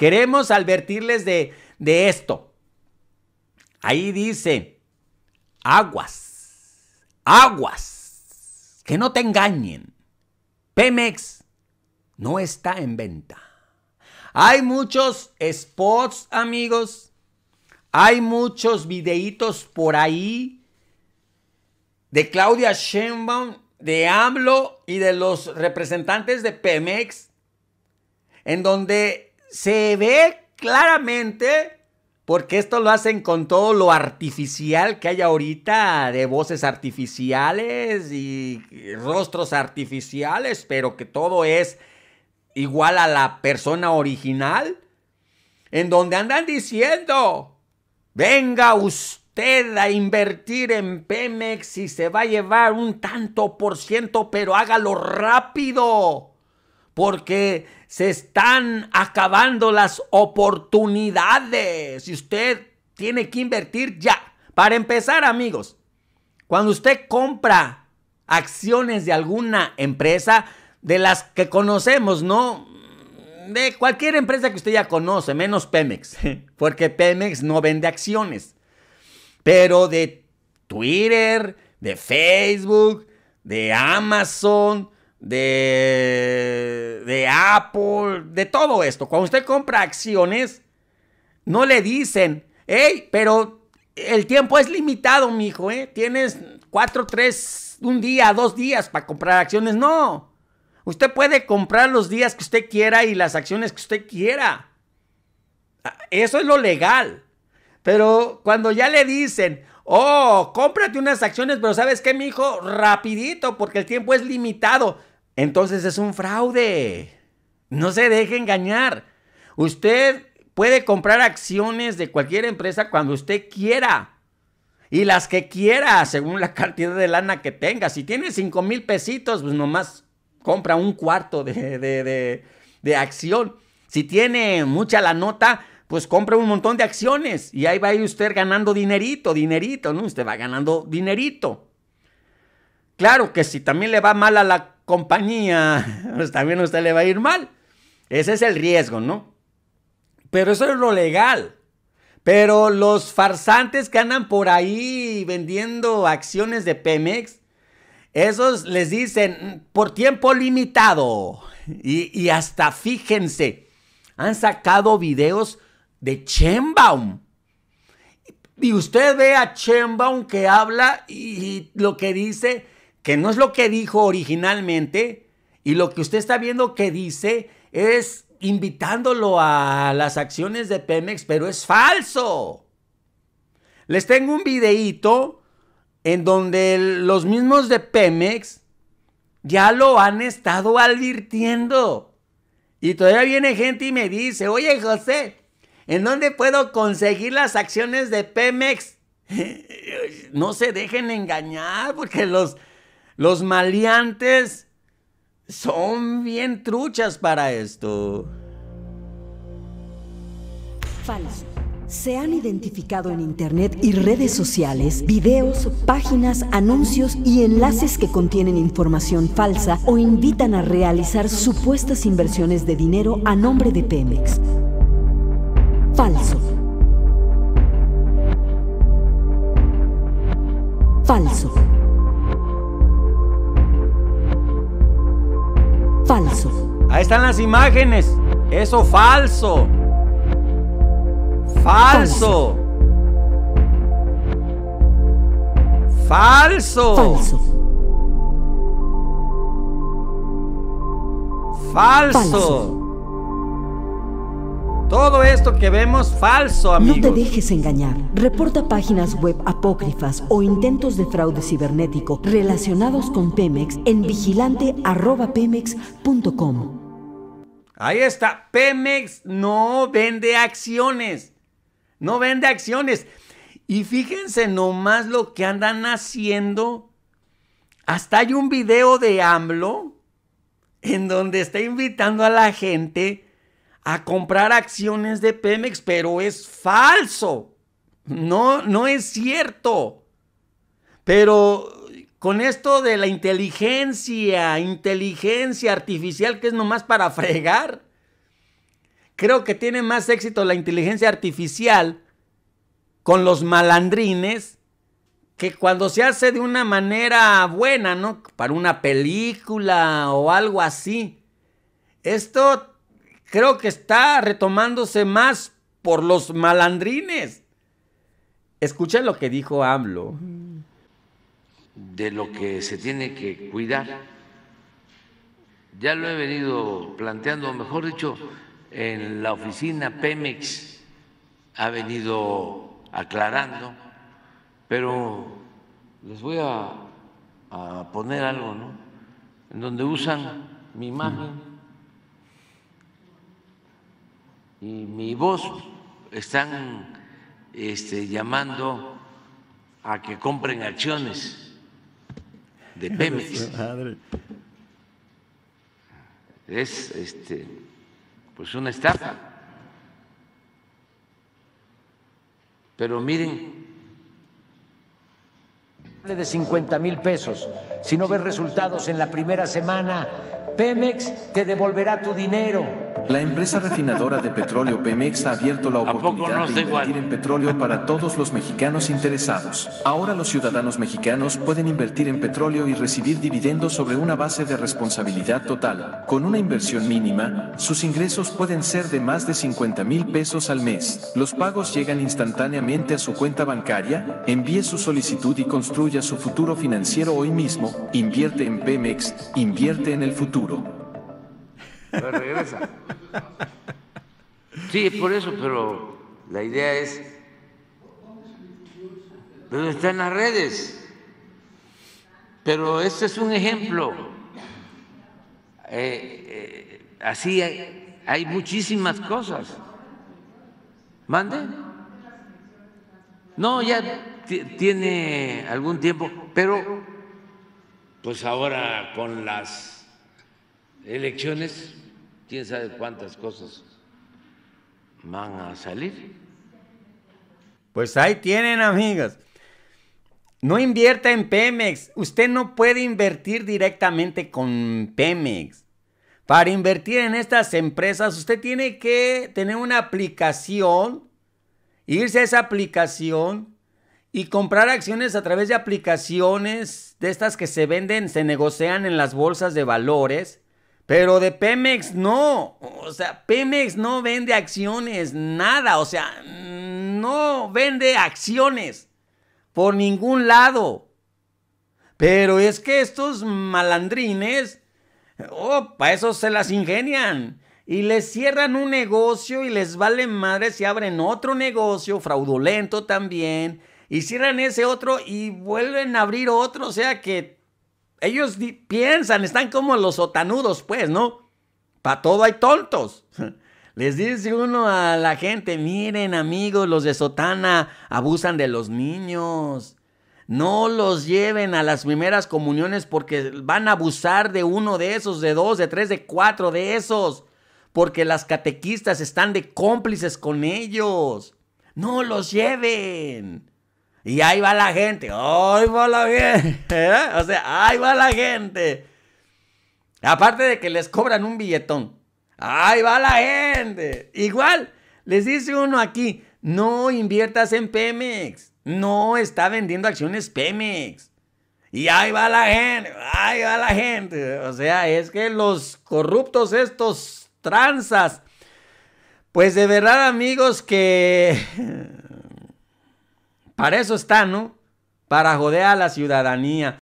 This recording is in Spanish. Queremos advertirles de esto. Ahí dice, aguas, aguas, que no te engañen. Pemex no está en venta. Hay muchos spots, amigos. Hay muchos videitos por ahí de Claudia Sheinbaum, de AMLO y de los representantes de Pemex, en donde se ve claramente, porque esto lo hacen con todo lo artificial que hay ahorita, de voces artificiales y rostros artificiales, pero que todo es igual a la persona original, en donde andan diciendo, venga usted a invertir en Pemex y se va a llevar un tanto por ciento, pero hágalo rápido, porque se están acabando las oportunidades y usted tiene que invertir ya. Para empezar, amigos, cuando usted compra acciones de alguna empresa, de las que conocemos, ¿no? De cualquier empresa que usted ya conoce, menos Pemex, porque Pemex no vende acciones. Pero de Twitter, de Facebook, de Amazon, de Apple, de todo esto. Cuando usted compra acciones, no le dicen, hey, pero el tiempo es limitado, mijo, ¿eh? Tienes 4, 3, un día, 2 días para comprar acciones. No. Usted puede comprar los días que usted quiera y las acciones que usted quiera. Eso es lo legal. Pero cuando ya le dicen, oh, cómprate unas acciones, pero ¿sabes qué, mijo? Rapidito, porque el tiempo es limitado. Entonces es un fraude. No se deje engañar. Usted puede comprar acciones de cualquier empresa cuando usted quiera. Y las que quiera, según la cantidad de lana que tenga. Si tiene 5,000 pesitos, pues nomás compra un cuarto de acción. Si tiene mucha la nota, pues compra un montón de acciones. Y ahí va a ir usted ganando dinerito, dinerito, ¿no? Usted va ganando dinerito. Claro que si también le va mal a la compañía, pues también a usted le va a ir mal. Ese es el riesgo, ¿no? Pero eso es lo legal. Pero los farsantes que andan por ahí vendiendo acciones de Pemex, esos les dicen por tiempo limitado y hasta fíjense, han sacado videos de Sheinbaum y usted ve a Sheinbaum que habla y lo que dice, que no es lo que dijo originalmente, y lo que usted está viendo que dice es invitándolo a las acciones de Pemex, pero es falso. Les tengo un videíto en donde los mismos de Pemex ya lo han estado advirtiendo. Y todavía viene gente y me dice, oye José, ¿en dónde puedo conseguir las acciones de Pemex? No se dejen engañar, porque los maleantes son bien truchas para esto. Falso. Se han identificado en internet y redes sociales videos, páginas, anuncios y enlaces que contienen información falsa o invitan a realizar supuestas inversiones de dinero a nombre de Pemex. Falso. Falso. Falso. Ahí están las imágenes. Eso falso. Falso. Falso. Falso. Falso. Todo esto que vemos, falso, amigos. No te dejes engañar. Reporta páginas web apócrifas o intentos de fraude cibernético relacionados con Pemex en vigilante@pemex.com. Ahí está. Pemex no vende acciones. No vende acciones. Y fíjense nomás lo que andan haciendo. Hasta hay un video de AMLO en donde está invitando a la gente a comprar acciones de Pemex, pero es falso. No, no es cierto. Pero con esto de la inteligencia artificial, que es nomás para fregar, Creo que tiene más éxito la inteligencia artificial con los malandrines que cuando se hace de una manera buena, ¿no? Para una película o algo así. Esto creo que está retomándose más por los malandrines. Escuchen lo que dijo AMLO. De lo que se tiene que cuidar. Ya lo he venido planteando, mejor dicho, en la oficina Pemex ha venido aclarando, pero les voy a poner algo, ¿no? En donde usan mi imagen y mi voz, están llamando a que compren acciones de Pemex. Es pues una estafa. Pero miren, de 50,000 pesos, si no ves resultados en la primera semana, Pemex te devolverá tu dinero. La empresa refinadora de petróleo Pemex ha abierto la oportunidad de invertir en petróleo para todos los mexicanos interesados. Ahora los ciudadanos mexicanos pueden invertir en petróleo y recibir dividendos sobre una base de responsabilidad total. Con una inversión mínima, sus ingresos pueden ser de más de 50,000 pesos al mes. Los pagos llegan instantáneamente a su cuenta bancaria. Envíe su solicitud y construya su futuro financiero hoy mismo. Invierte en Pemex, invierte en el futuro. Pero regresa. Sí, es por eso, pero la idea es. Pero está en las redes. Pero este es un ejemplo. Así hay muchísimas cosas. ¿Mande? No, ya tiene algún tiempo, pero pues ahora con las elecciones, quién sabe cuántas cosas van a salir. Pues ahí tienen, amigos. No invierta en Pemex. Usted no puede invertir directamente con Pemex. Para invertir en estas empresas, usted tiene que tener una aplicación, irse a esa aplicación y comprar acciones a través de aplicaciones de estas que se venden, se negocian en las bolsas de valores. Pero de Pemex no, o sea, Pemex no vende acciones, nada, o sea, no vende acciones por ningún lado. Pero es que estos malandrines, para eso se las ingenian y les cierran un negocio y les vale madre si abren otro negocio fraudulento también y cierran ese otro y vuelven a abrir otro, o sea que ellos piensan, están como los sotanudos, pues, ¿no? Para todo hay tontos. Les dice uno a la gente, miren amigos, los de sotana abusan de los niños. No los lleven a las primeras comuniones porque van a abusar de uno de esos, de dos, de tres, de cuatro de esos. Porque las catequistas están de cómplices con ellos. No los lleven. Y ahí va la gente, ahí va la gente, o sea, ahí va la gente. Aparte de que les cobran un billetón, ahí va la gente. Igual, les dice uno aquí, no inviertas en Pemex, no está vendiendo acciones Pemex. Y ahí va la gente, ahí va la gente. O sea, es que los corruptos estos tranzas, pues de verdad amigos que... Para eso está, ¿no? Para joder a la ciudadanía.